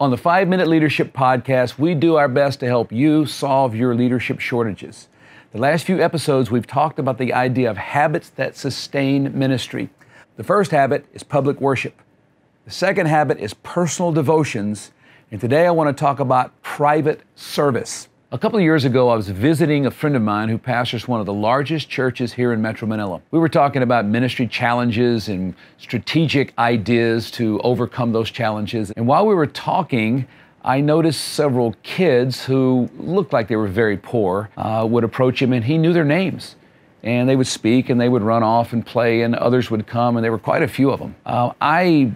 On the 5-Minute Leadership Podcast, we do our best to help you solve your leadership shortages. The last few episodes, we've talked about the idea of habits that sustain ministry. The first habit is public worship. The second habit is personal devotions. And today I want to talk about private service. A couple of years ago, I was visiting a friend of mine who pastors one of the largest churches here in Metro Manila. We were talking about ministry challenges and strategic ideas to overcome those challenges. And while we were talking, I noticed several kids who looked like they were very poor would approach him, and he knew their names. And they would speak, and they would run off and play, and others would come, and there were quite a few of them. I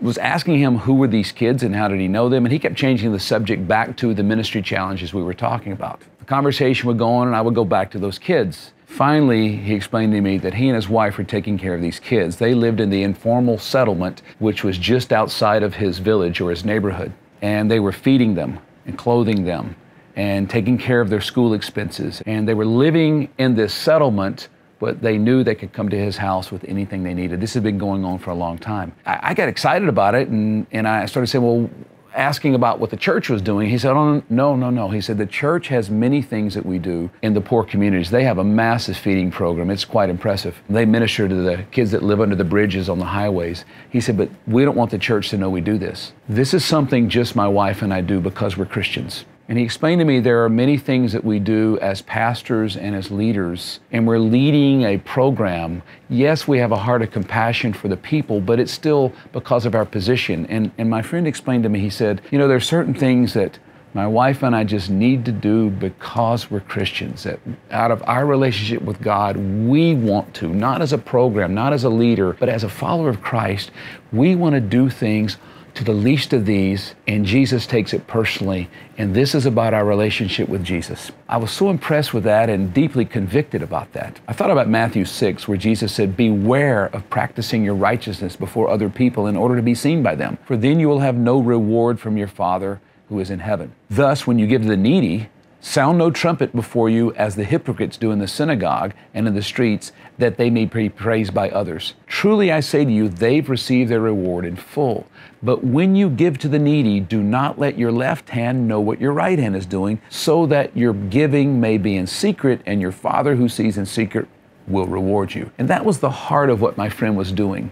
was asking him who were these kids and how did he know them, and he kept changing the subject back to the ministry challenges we were talking about. The conversation would go on, and I would go back to those kids. Finally, he explained to me that he and his wife were taking care of these kids. They lived in the informal settlement, which was just outside of his village or his neighborhood, and they were feeding them and clothing them and taking care of their school expenses, and they were living in this settlement, but they knew they could come to his house with anything they needed. This had been going on for a long time. I got excited about it, and I started saying, well, asking about what the church was doing. He said, oh, no, no, no. He said, the church has many things that we do in the poor communities. They have a massive feeding program. It's quite impressive. They minister to the kids that live under the bridges on the highways. He said, but we don't want the church to know we do this. This is something just my wife and I do because we're Christians. And he explained to me there are many things that we do as pastors and as leaders, and we're leading a program. Yes, we have a heart of compassion for the people, but it's still because of our position. And my friend explained to me, he said, you know, there are certain things that my wife and I just need to do because we're Christians, that out of our relationship with God, we want to, not as a program, not as a leader, but as a follower of Christ, we want to do things to the least of these, and Jesus takes it personally, and this is about our relationship with Jesus. I was so impressed with that and deeply convicted about that. I thought about Matthew 6, where Jesus said, beware of practicing your righteousness before other people in order to be seen by them, for then you will have no reward from your Father who is in heaven. Thus, when you give to the needy, sound no trumpet before you, as the hypocrites do in the synagogue and in the streets, that they may be praised by others. Truly I say to you, they've received their reward in full. But when you give to the needy, do not let your left hand know what your right hand is doing, so that your giving may be in secret, and your Father who sees in secret will reward you. And that was the heart of what my friend was doing.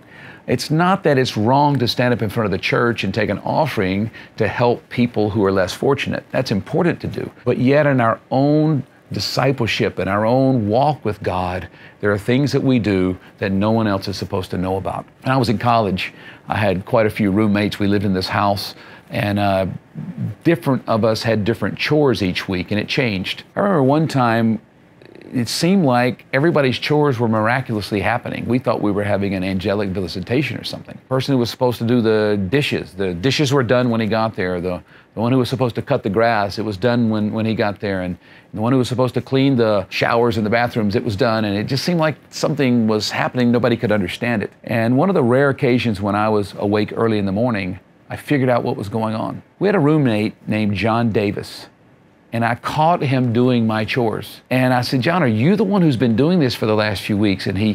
It's not that it's wrong to stand up in front of the church and take an offering to help people who are less fortunate. That's important to do. But yet in our own discipleship and our own walk with God, there are things that we do that no one else is supposed to know about. When I was in college, I had quite a few roommates. We lived in this house, and different of us had different chores each week, and it changed. I remember one time, it seemed like everybody's chores were miraculously happening. We thought we were having an angelic visitation or something. The person who was supposed to do the dishes were done when he got there. The one who was supposed to cut the grass, it was done when he got there. And the one who was supposed to clean the showers and the bathrooms, it was done. And it just seemed like something was happening. Nobody could understand it. And one of the rare occasions when I was awake early in the morning, I figured out what was going on. We had a roommate named John Davis, and I caught him doing my chores. And I said, John, are you the one who's been doing this for the last few weeks? And he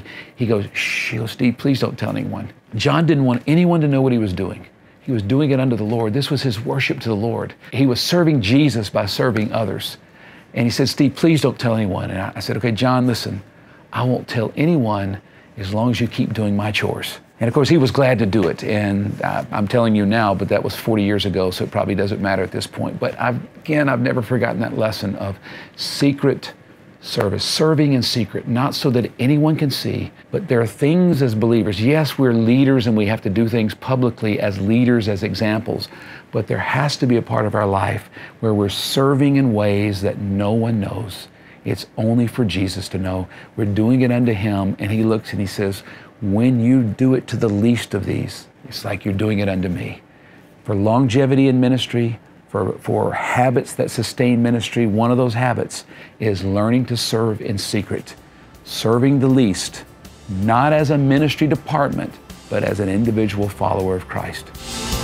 goes, shh, he goes, Steve, please don't tell anyone. John didn't want anyone to know what he was doing. He was doing it unto the Lord. This was his worship to the Lord. He was serving Jesus by serving others. And he said, Steve, please don't tell anyone. And I said, okay, John, listen, I won't tell anyone as long as you keep doing my chores. And of course, he was glad to do it. And I'm telling you now, but that was 40 years ago, so it probably doesn't matter at this point. But I've never forgotten that lesson of secret service, serving in secret, not so that anyone can see, but there are things as believers. Yes, we're leaders and we have to do things publicly as leaders, as examples, but there has to be a part of our life where we're serving in ways that no one knows. It's only for Jesus to know. We're doing it unto him, and he looks and he says, when you do it to the least of these, it's like you're doing it unto me. For longevity in ministry, for habits that sustain ministry, one of those habits is learning to serve in secret, serving the least, not as a ministry department, but as an individual follower of Christ.